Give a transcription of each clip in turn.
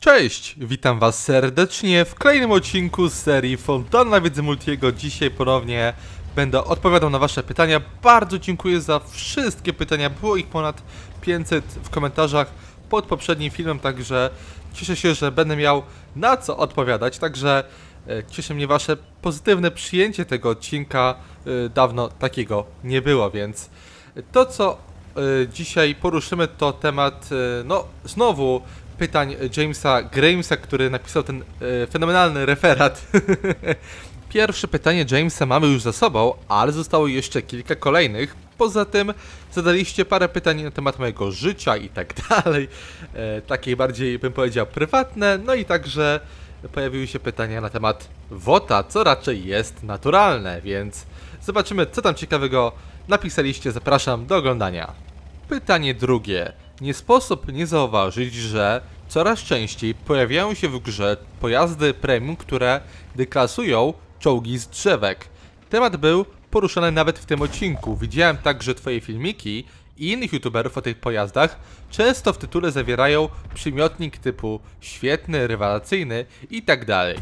Cześć, witam was serdecznie w kolejnym odcinku z serii Fontanna Wiedzy Multiego. Dzisiaj ponownie będę odpowiadał na wasze pytania. Bardzo dziękuję za wszystkie pytania, było ich ponad 500 w komentarzach pod poprzednim filmem, także cieszę się, że będę miał na co odpowiadać, także cieszy mnie wasze pozytywne przyjęcie tego odcinka, dawno takiego nie było, więc to co dzisiaj poruszymy to temat, no znowu pytań Jamesa Gramesa, który napisał ten fenomenalny referat. Pierwsze pytanie Jamesa mamy już za sobą, ale zostało jeszcze kilka kolejnych. Poza tym zadaliście parę pytań na temat mojego życia i tak dalej. Takie bardziej, bym powiedział, prywatne. No i także pojawiły się pytania na temat WOT-a, co raczej jest naturalne, więc zobaczymy, co tam ciekawego napisaliście. Zapraszam do oglądania. Pytanie drugie. Nie sposób nie zauważyć, że coraz częściej pojawiają się w grze pojazdy premium, które deklasują czołgi z drzewek. Temat był poruszany nawet w tym odcinku. Widziałem także twoje filmiki i innych youtuberów o tych pojazdach. Często w tytule zawierają przymiotnik typu świetny, rewelacyjny itd.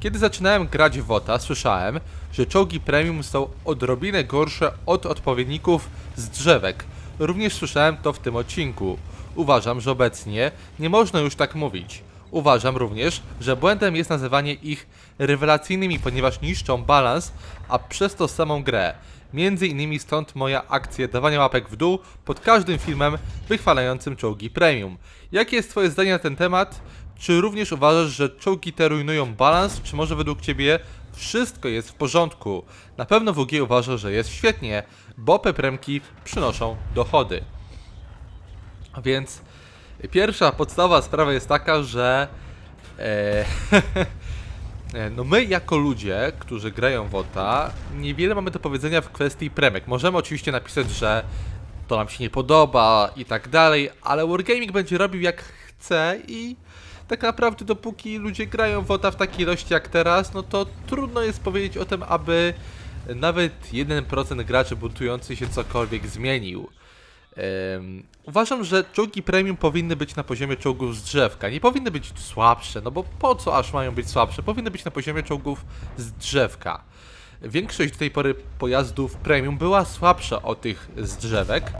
Kiedy zaczynałem grać w WOT-a, słyszałem, że czołgi premium są odrobinę gorsze od odpowiedników z drzewek. Również słyszałem to w tym odcinku. Uważam, że obecnie nie można już tak mówić. Uważam również, że błędem jest nazywanie ich rewelacyjnymi, ponieważ niszczą balans, a przez to samą grę. Między innymi stąd moja akcja dawania łapek w dół pod każdym filmem wychwalającym czołgi premium. Jakie jest twoje zdanie na ten temat? Czy również uważasz, że czołgi te rujnują balans, czy może według ciebie wszystko jest w porządku? Na pewno WG uważa, że jest świetnie, bo pepremki przynoszą dochody. Więc pierwsza podstawowa sprawa jest taka, że no my jako ludzie, którzy grają w WOT-a, niewiele mamy do powiedzenia w kwestii premek. Możemy oczywiście napisać, że to nam się nie podoba i tak dalej, ale Wargaming będzie robił jak chce i tak naprawdę dopóki ludzie grają w WOT-a w takiej ilości jak teraz, no to trudno jest powiedzieć o tym, aby nawet 1% graczy buntujących się cokolwiek zmienił. Uważam, że czołgi premium powinny być na poziomie czołgów z drzewka. Nie powinny być słabsze, no bo po co aż mają być słabsze? Powinny być na poziomie czołgów z drzewka. Większość do tej pory pojazdów premium była słabsza od tych z drzewek,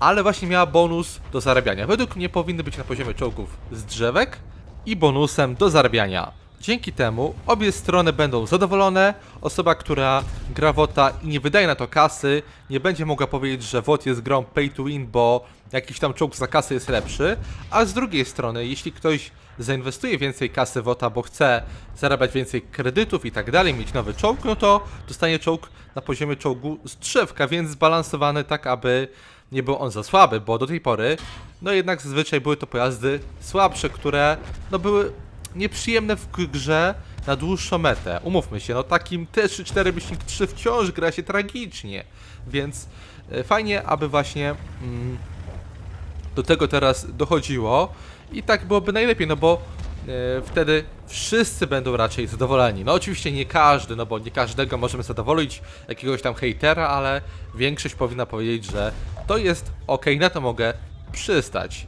ale właśnie miała bonus do zarabiania. Według mnie powinny być na poziomie czołgów z drzewek i bonusem do zarabiania. Dzięki temu obie strony będą zadowolone. Osoba, która gra WOT-a i nie wydaje na to kasy, nie będzie mogła powiedzieć, że WOT jest grą pay to win, bo jakiś tam czołg za kasy jest lepszy. A z drugiej strony, jeśli ktoś zainwestuje więcej kasy w WOT-a, bo chce zarabiać więcej kredytów i tak dalej, mieć nowy czołg, no to dostanie czołg na poziomie czołgu z drzewka, więc zbalansowany tak, aby nie był on za słaby, bo do tej pory, no jednak zazwyczaj były to pojazdy słabsze, które no były nieprzyjemne w grze na dłuższą metę. Umówmy się, no takim T3-4 myślnik 3 wciąż gra się tragicznie, więc fajnie, aby właśnie do tego teraz dochodziło i tak byłoby najlepiej, no bo wtedy wszyscy będą raczej zadowoleni. No oczywiście nie każdy, no bo nie każdego możemy zadowolić, jakiegoś tam hejtera, ale większość powinna powiedzieć, że to jest ok, na to mogę przystać.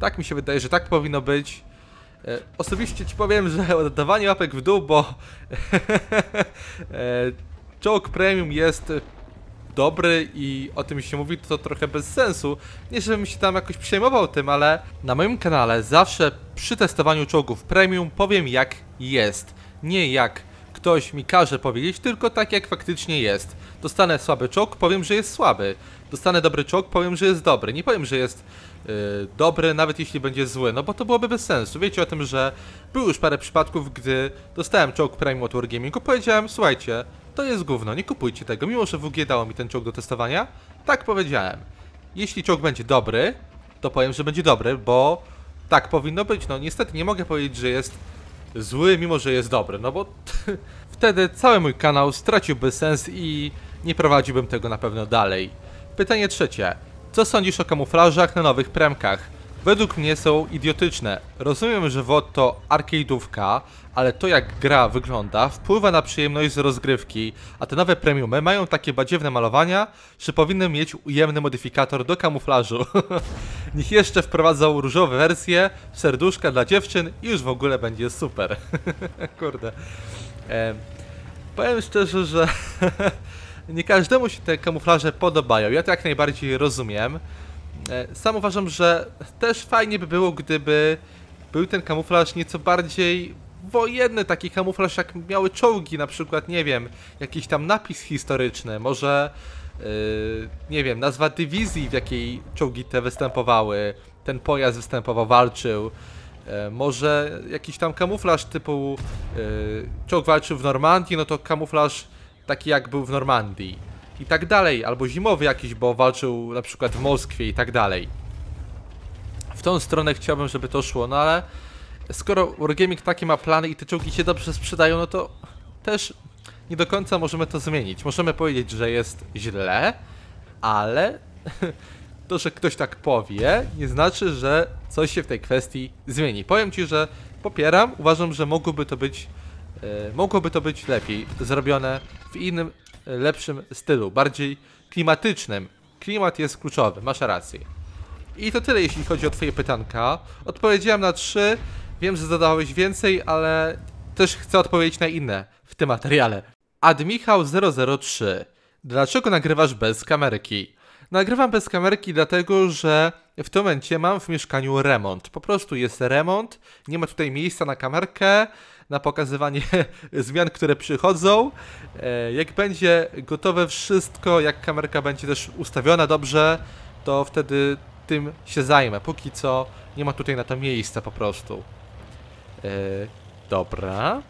Tak mi się wydaje, że tak powinno być. Osobiście ci powiem, że oddawanie łapek w dół, bo czołg premium jest dobry i o tym się mówi, to trochę bez sensu. Nie żebym się tam jakoś przejmował tym, ale na moim kanale zawsze przy testowaniu czołgów premium powiem jak jest. Nie jak ktoś mi każe powiedzieć, tylko tak jak faktycznie jest. Dostanę słaby czołg, powiem, że jest słaby. Dostanę dobry czołg, powiem, że jest dobry. Nie powiem, że jest dobry, nawet jeśli będzie zły, no bo to byłoby bez sensu. Wiecie o tym, że było już parę przypadków, gdy dostałem czołg premium od Wargamingu, powiedziałem, słuchajcie, to jest gówno, nie kupujcie tego, mimo że WG dało mi ten czołg do testowania, tak powiedziałem. Jeśli czołg będzie dobry, to powiem, że będzie dobry, bo tak powinno być. No niestety nie mogę powiedzieć, że jest zły, mimo że jest dobry, no bo wtedy cały mój kanał straciłby sens i nie prowadziłbym tego na pewno dalej. Pytanie trzecie. Co sądzisz o kamuflażach na nowych premkach? według mnie są idiotyczne. Rozumiem, że WOT to arcade'ówka, ale to jak gra wygląda wpływa na przyjemność z rozgrywki, a te nowe premiumy mają takie badziewne malowania, że powinny mieć ujemny modyfikator do kamuflażu. Niech jeszcze wprowadzą różowe wersje, serduszka dla dziewczyn i już w ogóle będzie super. Kurde. Powiem szczerze, że nie każdemu się te kamuflaże podobają, ja to jak najbardziej rozumiem. Sam uważam, że też fajnie by było, gdyby był ten kamuflaż nieco bardziej wojenny, taki kamuflaż jak miały czołgi, na przykład, nie wiem, jakiś tam napis historyczny, może, nie wiem, nazwa dywizji, w jakiej czołgi te występowały, ten pojazd występował, walczył. Może jakiś tam kamuflaż typu czołg walczył w Normandii, no to kamuflaż taki jak był w Normandii i tak dalej, albo zimowy jakiś, bo walczył na przykład w Moskwie i tak dalej. W tą stronę chciałbym, żeby to szło, no ale skoro Wargaming takie ma plany i te czołgi się dobrze sprzedają, no to też nie do końca możemy to zmienić. Możemy powiedzieć, że jest źle, ale to, że ktoś tak powie, nie znaczy, że coś się w tej kwestii zmieni. Powiem Ci, że popieram, uważam, że mogłoby to być lepiej zrobione w innym, lepszym stylu, bardziej klimatycznym. Klimat jest kluczowy, masz rację. I to tyle, jeśli chodzi o Twoje pytanka. Odpowiedziałem na 3, wiem, że zadałeś więcej, ale też chcę odpowiedzieć na inne w tym materiale. AdMichał003. Dlaczego nagrywasz bez kamerki? Nagrywam bez kamerki dlatego, że w tym momencie mam w mieszkaniu remont. Po prostu jest remont, nie ma tutaj miejsca na kamerkę, na pokazywanie zmian, które przychodzą. Jak będzie gotowe wszystko, jak kamerka będzie też ustawiona dobrze, to wtedy tym się zajmę. Póki co nie ma tutaj na to miejsca po prostu. Dobra.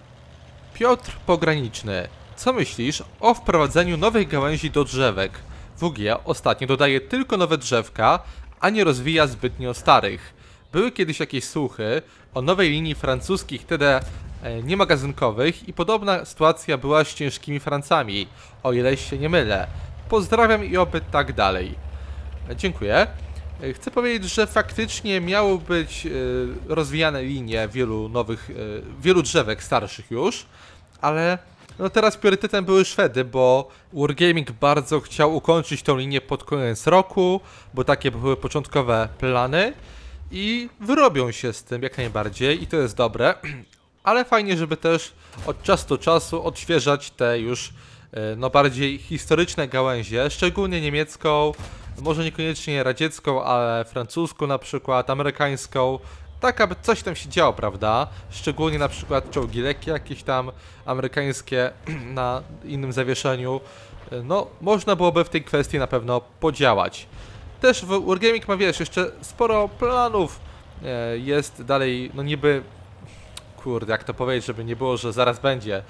Piotr Pograniczny. Co myślisz o wprowadzeniu nowych gałęzi do drzewek? WG ostatnio dodaje tylko nowe drzewka, a nie rozwija zbytnio starych. Były kiedyś jakieś słuchy o nowej linii francuskich TD niemagazynkowych i podobna sytuacja była z ciężkimi Francami, o ile się nie mylę. Pozdrawiam i oby tak dalej. Dziękuję. Chcę powiedzieć, że faktycznie miało być rozwijane linie wielu drzewek starszych już, ale no teraz priorytetem były Szwedy, bo Wargaming bardzo chciał ukończyć tą linię pod koniec roku, bo takie były początkowe plany i wyrobią się z tym jak najbardziej i to jest dobre, ale fajnie, żeby też od czasu do czasu odświeżać te już no bardziej historyczne gałęzie, szczególnie niemiecką, może niekoniecznie radziecką, ale francuską na przykład, amerykańską. Tak, aby coś tam się działo, prawda? Szczególnie na przykład czołgi lekkie, jakieś tam amerykańskie na innym zawieszeniu. No, można byłoby w tej kwestii na pewno podziałać. Też Wargaming ma, wiesz, jeszcze sporo planów. Jest dalej, no niby... Kurde, jak to powiedzieć, żeby nie było, że zaraz będzie.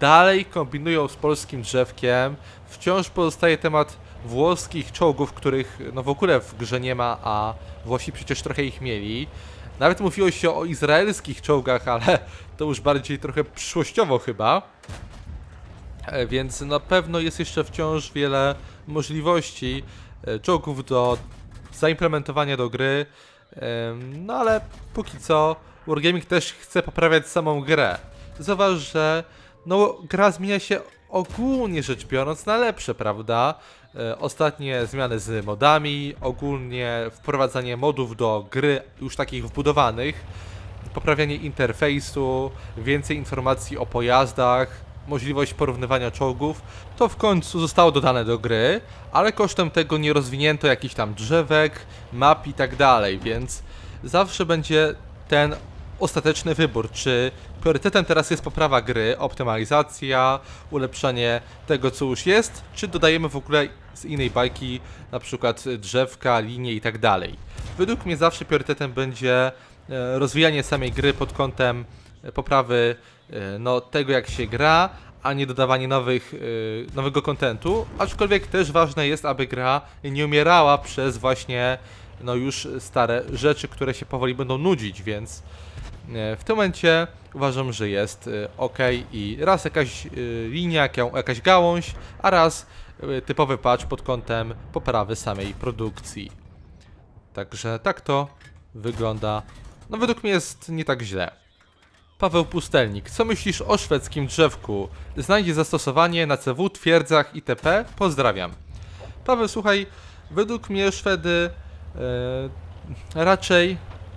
Dalej kombinują z polskim drzewkiem. Wciąż pozostaje temat włoskich czołgów, których no w ogóle w grze nie ma, a Włosi przecież trochę ich mieli. Nawet mówiło się o izraelskich czołgach, ale to już bardziej trochę przyszłościowo chyba. Więc na pewno jest jeszcze wciąż wiele możliwości czołgów do zaimplementowania do gry. No ale póki co Wargaming też chce poprawiać samą grę. Zauważ, że no, gra zmienia się ogólnie rzecz biorąc na lepsze, prawda? Ostatnie zmiany z modami, ogólnie wprowadzanie modów do gry już takich wbudowanych, poprawianie interfejsu, więcej informacji o pojazdach, możliwość porównywania czołgów. To w końcu zostało dodane do gry, ale kosztem tego nie rozwinięto jakichś tam drzewek, map i tak dalej, więc zawsze będzie ten ostateczny wybór, czy priorytetem teraz jest poprawa gry, optymalizacja, ulepszanie tego, co już jest, czy dodajemy w ogóle z innej bajki, na przykład drzewka, linie i tak dalej. Według mnie zawsze priorytetem będzie rozwijanie samej gry pod kątem poprawy no, tego, jak się gra, a nie dodawanie nowego kontentu, aczkolwiek też ważne jest, aby gra nie umierała przez właśnie no już stare rzeczy, które się powoli będą nudzić, więc w tym momencie uważam, że jest ok i raz jakaś linia, jakaś gałąź, a raz typowy patch pod kątem poprawy samej produkcji. Także tak to wygląda, no według mnie jest nie tak źle. Paweł Pustelnik, co myślisz o szwedzkim drzewku? Znajdzie zastosowanie na CW, twierdzach itp. Pozdrawiam. Paweł, słuchaj, według mnie Szwedy raczej,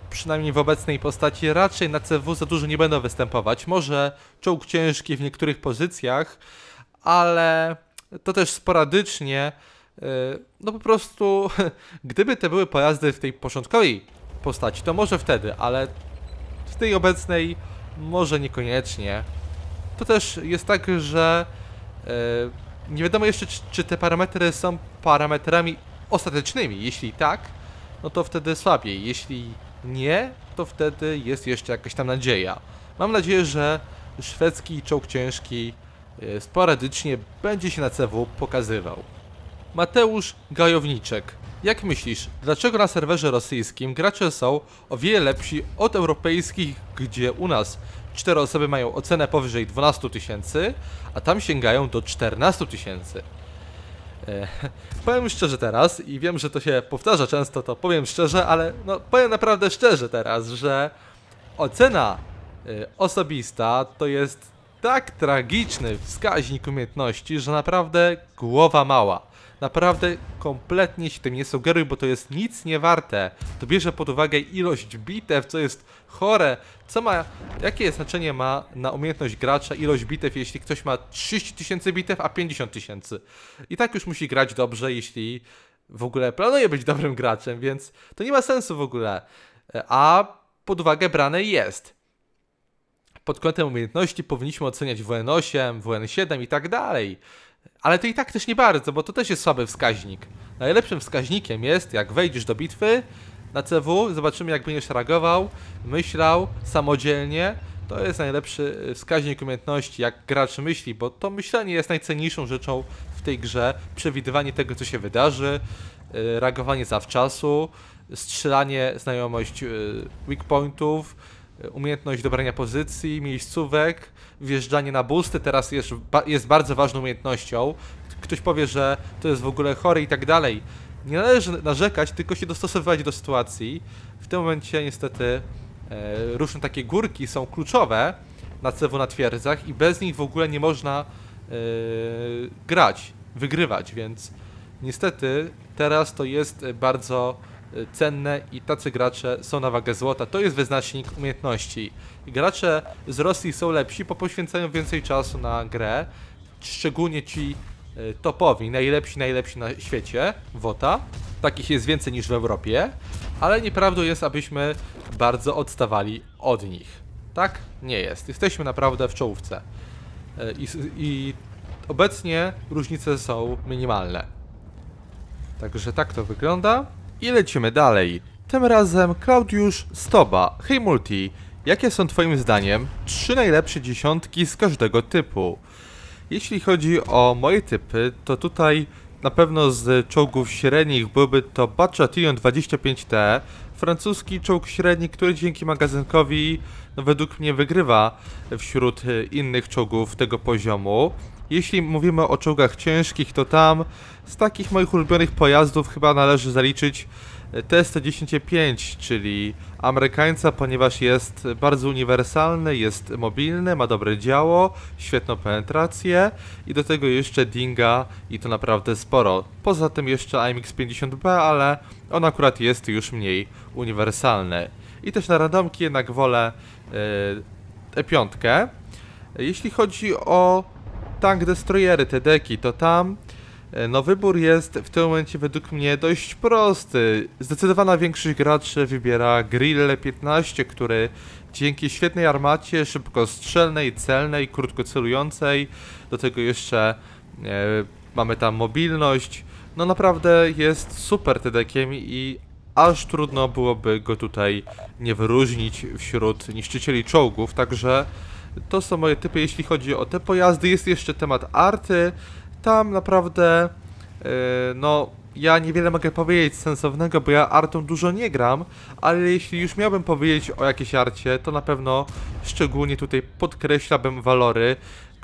przynajmniej w obecnej postaci, raczej na CW za dużo nie będą występować. Może czołg ciężki w niektórych pozycjach, ale to też sporadycznie. No po prostu, gdyby te były pojazdy w tej początkowej postaci, to może wtedy, ale w tej obecnej może niekoniecznie. To też jest tak, że nie wiadomo jeszcze, czy te parametry są parametrami ostatecznymi. Jeśli tak, no to wtedy słabiej. Jeśli nie, to wtedy jest jeszcze jakaś tam nadzieja. Mam nadzieję, że szwedzki czołg ciężki sporadycznie będzie się na CW pokazywał. Mateusz Gajowniczek. Jak myślisz, dlaczego na serwerze rosyjskim gracze są o wiele lepsi od europejskich, gdzie u nas 4 osoby mają ocenę powyżej 12 000, a tam sięgają do 14 000? Powiem szczerze teraz, i wiem, że to się powtarza często, to powiem szczerze, ale no, powiem naprawdę szczerze teraz, że ocena osobista to jest tak tragiczny wskaźnik umiejętności, że naprawdę głowa mała. Naprawdę kompletnie się tym nie sugeruj, bo to jest nic nie warte. To bierze pod uwagę ilość bitew, co jest chore. Jakie znaczenie ma na umiejętność gracza ilość bitew, jeśli ktoś ma 30 000 bitew, a 50 000? I tak już musi grać dobrze, jeśli w ogóle planuje być dobrym graczem, więc to nie ma sensu w ogóle. A pod uwagę brane jest. Pod kątem umiejętności powinniśmy oceniać WN-8, WN-7 i tak dalej. Ale to i tak też nie bardzo, bo to też jest słaby wskaźnik. Najlepszym wskaźnikiem jest, jak wejdziesz do bitwy na CW, zobaczymy, jak będziesz reagował, myślał samodzielnie. To jest najlepszy wskaźnik umiejętności, jak gracz myśli, bo to myślenie jest najcenniejszą rzeczą w tej grze. Przewidywanie tego, co się wydarzy, reagowanie zawczasu, strzelanie, znajomość weak pointów, umiejętność dobrania pozycji, miejscówek, wjeżdżanie na busty teraz jest bardzo ważną umiejętnością. Ktoś powie, że to jest w ogóle chory i tak dalej. Nie należy narzekać, tylko się dostosowywać do sytuacji. W tym momencie niestety różne takie górki są kluczowe na CW na twierdzach i bez nich w ogóle nie można grać, wygrywać, więc niestety teraz to jest bardzo cenne i tacy gracze są na wagę złota. To jest wyznacznik umiejętności. Gracze z Rosji są lepsi, bo poświęcają więcej czasu na grę, szczególnie ci topowi, najlepsi na świecie, WOT-a. Takich jest więcej niż w Europie, ale nieprawdą jest, abyśmy bardzo odstawali od nich. Tak? Nie jest. Jesteśmy naprawdę w czołówce. I obecnie różnice są minimalne. Także tak to wygląda. I lecimy dalej. Tym razem Klaudiusz Stoba. Hej Multi, jakie są twoim zdaniem 3 najlepsze dziesiątki z każdego typu? Jeśli chodzi o moje typy, to tutaj na pewno z czołgów średnich byłby to Batchatillon 25T, francuski czołg średni, który dzięki magazynkowi no, według mnie wygrywa wśród innych czołgów tego poziomu. Jeśli mówimy o czołgach ciężkich, to tam z takich moich ulubionych pojazdów chyba należy zaliczyć T110E5, czyli Amerykańca, ponieważ jest bardzo uniwersalny, jest mobilny, ma dobre działo, świetną penetrację i do tego jeszcze Dinga i to naprawdę sporo. Poza tym jeszcze AMX 50B, ale on akurat jest już mniej uniwersalny. I też na randomki jednak wolę E5. Jeśli chodzi o tank destroyery, te deki, to tam no wybór jest w tym momencie według mnie dość prosty. Zdecydowana większość graczy wybiera Grille 15, który dzięki świetnej armacie, szybkostrzelnej, celnej, krótkocelującej, do tego jeszcze mamy tam mobilność, no naprawdę jest super TD-kiem i aż trudno byłoby go tutaj nie wyróżnić wśród niszczycieli czołgów, także to są moje typy, jeśli chodzi o te pojazdy. Jest jeszcze temat arty. Tam naprawdę, no, ja niewiele mogę powiedzieć sensownego, bo ja artą dużo nie gram, ale jeśli już miałbym powiedzieć o jakiejś arcie, to na pewno szczególnie tutaj podkreślałbym walory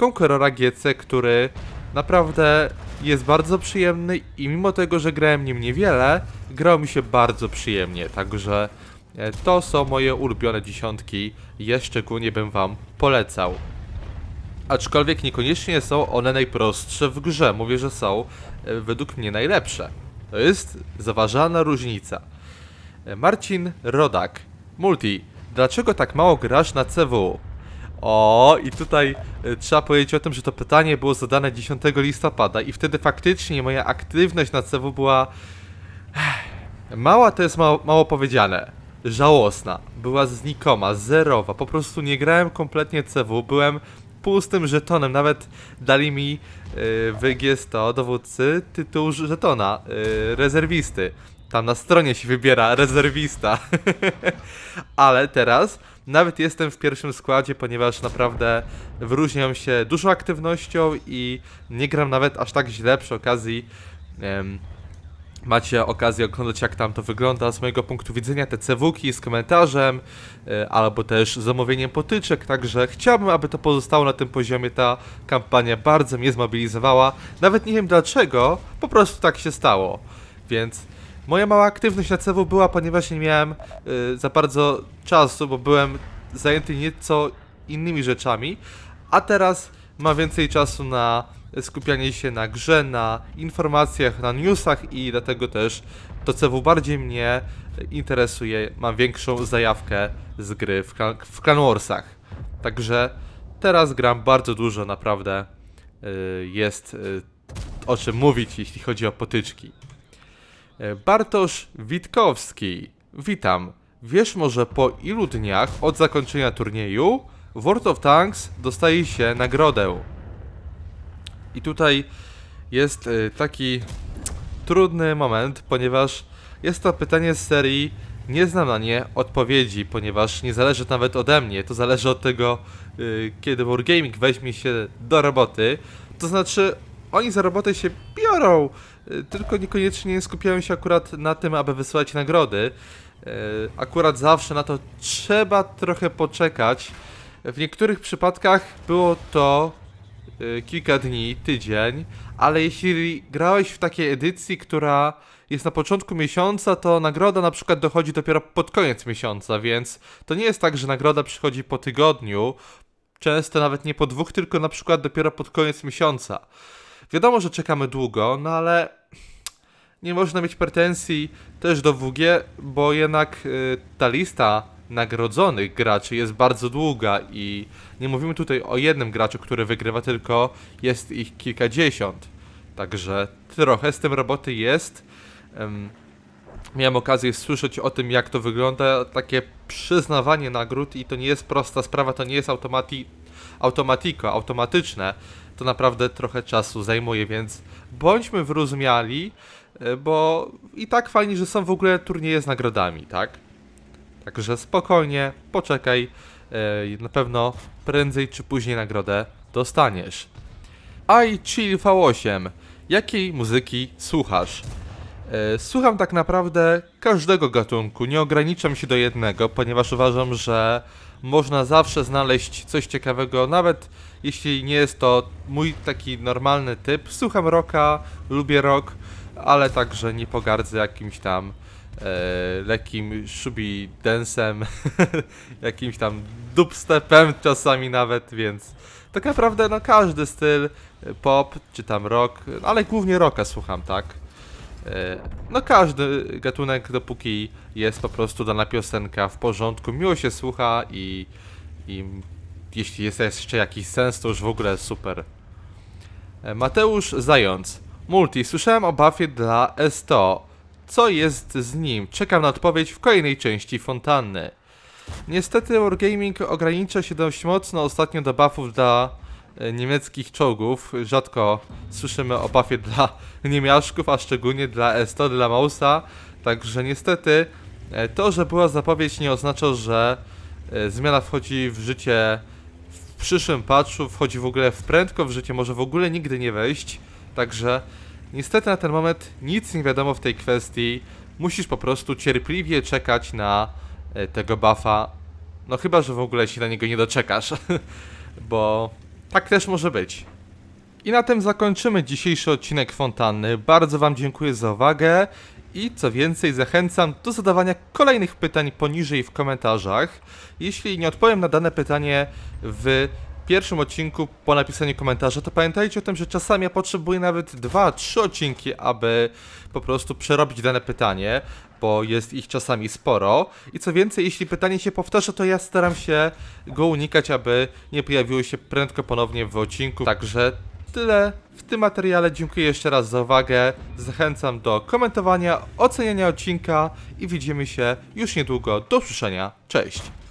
Conquerora GC, który naprawdę jest bardzo przyjemny i mimo tego, że grałem nim niewiele, grało mi się bardzo przyjemnie, także To są moje ulubione dziesiątki, je szczególnie bym wam polecał. Aczkolwiek niekoniecznie są one najprostsze w grze, mówię, że są według mnie najlepsze. To jest zauważalna różnica. Marcin Rodak, Multi, dlaczego tak mało grasz na CW? O, i tutaj trzeba powiedzieć o tym, że to pytanie było zadane 10 listopada i wtedy faktycznie moja aktywność na CW była... Mała to jest mało powiedziane. Żałosna. Była znikoma, zerowa. Po prostu nie grałem kompletnie CW, byłem pustym żetonem. Nawet dali mi WG100 dowódcy tytuł żetona, rezerwisty. Tam na stronie się wybiera rezerwista. Ale teraz nawet jestem w pierwszym składzie, ponieważ naprawdę wyróżniam się dużą aktywnością i nie gram nawet aż tak źle. Przy okazji macie okazję oglądać, jak tam to wygląda z mojego punktu widzenia, te CW-ki z komentarzem albo też zamówieniem potyczek, także chciałbym, aby to pozostało na tym poziomie. Ta kampania bardzo mnie zmobilizowała, nawet nie wiem dlaczego, po prostu tak się stało, więc moja mała aktywność na CW była, ponieważ nie miałem za bardzo czasu, bo byłem zajęty nieco innymi rzeczami, a teraz mam więcej czasu na skupianie się na grze, na informacjach, na newsach i dlatego też to CW bardziej mnie interesuje, mam większą zajawkę z gry w Clan Warsach. Także teraz gram bardzo dużo, naprawdę jest o czym mówić, jeśli chodzi o potyczki. Bartosz Witkowski, witam. Wiesz może po ilu dniach od zakończenia turnieju World of Tanks dostaje się nagrodę? I tutaj jest taki trudny moment, ponieważ jest to pytanie z serii, nie znam na nie odpowiedzi, ponieważ nie zależy nawet ode mnie, to zależy od tego, kiedy Wargaming weźmie się do roboty. To znaczy, oni za robotę się biorą, tylko niekoniecznie skupiają się akurat na tym, aby wysyłać nagrody. Akurat zawsze na to trzeba trochę poczekać. W niektórych przypadkach było to kilka dni, tydzień, ale jeśli grałeś w takiej edycji, która jest na początku miesiąca, to nagroda na przykład dochodzi dopiero pod koniec miesiąca, więc to nie jest tak, że nagroda przychodzi po tygodniu, często nawet nie po dwóch, tylko na przykład dopiero pod koniec miesiąca. Wiadomo, że czekamy długo, no ale nie można mieć pretensji też do WG, bo jednak ta lista nagrodzonych graczy jest bardzo długa i nie mówimy tutaj o jednym graczu, który wygrywa, tylko jest ich kilkadziesiąt. Także trochę z tym roboty jest. Miałem okazję słyszeć o tym, jak to wygląda, takie przyznawanie nagród i to nie jest prosta sprawa, to nie jest automatyczne. To naprawdę trochę czasu zajmuje, więc bądźmy wyrozumiali, bo i tak fajnie, że są w ogóle turnieje z nagrodami, tak? Także spokojnie, poczekaj, na pewno prędzej czy później nagrodę dostaniesz. iChill V8, jakiej muzyki słuchasz? Słucham tak naprawdę każdego gatunku, nie ograniczam się do jednego, ponieważ uważam, że można zawsze znaleźć coś ciekawego, nawet jeśli nie jest to mój taki normalny typ. Słucham rocka, lubię rock, ale także nie pogardzę jakimś tam lekkim shubi dance'em, jakimś tam dubstepem czasami nawet, więc tak naprawdę no każdy styl, pop czy tam rock, ale głównie rocka słucham, tak? No każdy gatunek, dopóki jest po prostu dana piosenka w porządku, miło się słucha i jeśli jest jeszcze jakiś sens, to już w ogóle super. Mateusz Zając, Multi, słyszałem o buffie dla S100. Co jest z nim? Czekam na odpowiedź w kolejnej części Fontanny. Niestety Wargaming ogranicza się dość mocno ostatnio do buffów dla niemieckich czołgów. Rzadko słyszymy o buffie dla niemiaszków, a szczególnie dla S100, dla Mausa. Także niestety to, że była zapowiedź, nie oznacza, że zmiana wchodzi w życie w przyszłym patchu, wchodzi w ogóle prędko w życie, może w ogóle nigdy nie wejść. Także niestety na ten moment nic nie wiadomo w tej kwestii, musisz po prostu cierpliwie czekać na tego buffa, no chyba, że w ogóle się na niego nie doczekasz, bo tak też może być. I na tym zakończymy dzisiejszy odcinek Fontanny, bardzo wam dziękuję za uwagę I co więcej, zachęcam do zadawania kolejnych pytań poniżej w komentarzach. Jeśli nie odpowiem na dane pytanie w pierwszym odcinku po napisaniu komentarza, to pamiętajcie o tym, że czasami ja potrzebuję nawet 2-3 odcinki, aby po prostu przerobić dane pytanie, bo jest ich czasami sporo. I co więcej, jeśli pytanie się powtarza, to ja staram się go unikać, aby nie pojawiło się prędko ponownie w odcinku. Także tyle w tym materiale. Dziękuję jeszcze raz za uwagę. Zachęcam do komentowania, oceniania odcinka i widzimy się już niedługo. Do usłyszenia. Cześć!